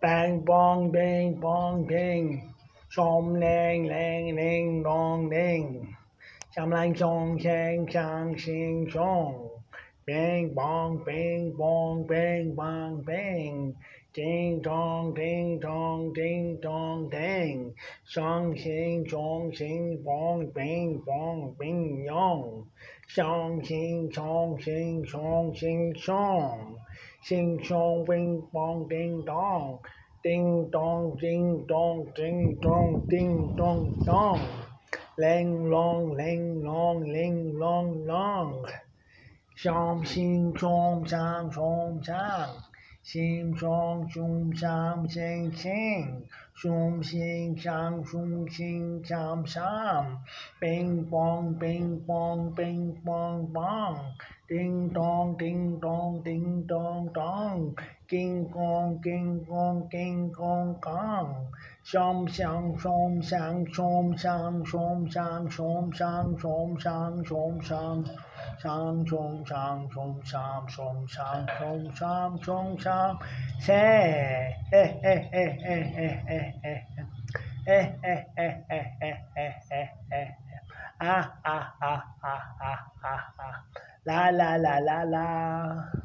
Bang, bong, bang, bong, bang. Shom, lang, lang, lang, dong, dang. Sham, lang, chong, shang, chang, shing, chong. Bang, bong, bang, bong, bang, bang, bang. Ding, dong, ding, dong, ding, dong, dang. Shang, shing, chong, shing, bong, bang, bong, bing, yong. Shang, shing, chong, shing, chong, shing, chong. Shing, chong, bing, bong, ding, dong. Ding, dong, ding, dong, ding, dong, ding, dong, dong. Lang, long, lang, long, ling, long, long. Sham, shing, chong, chang, chong, chang. Shim, chong, shum, sham, shing, shing. Shum, shing, shang, shum, shing, sham, sham. Bing, bong, bing, bong, bing, bong, bong. Ding, dong, ding, dong, ding, dong, dong. King, kong, king, kong, king, kong, kong. Shom, shang, shom, shang, shom, shang, shom, shang, shom, shang, shom, shang, shom, shang. Shang, shong, shang, shong, shang, shong, shang, shong, shang, shong, shang. Say, eh, eh, eh, eh, eh, eh, eh, eh, eh, eh, eh, eh, eh, eh, eh. Ah, ah, ah, ah, ah, ah, ah. La, la, la, la, la.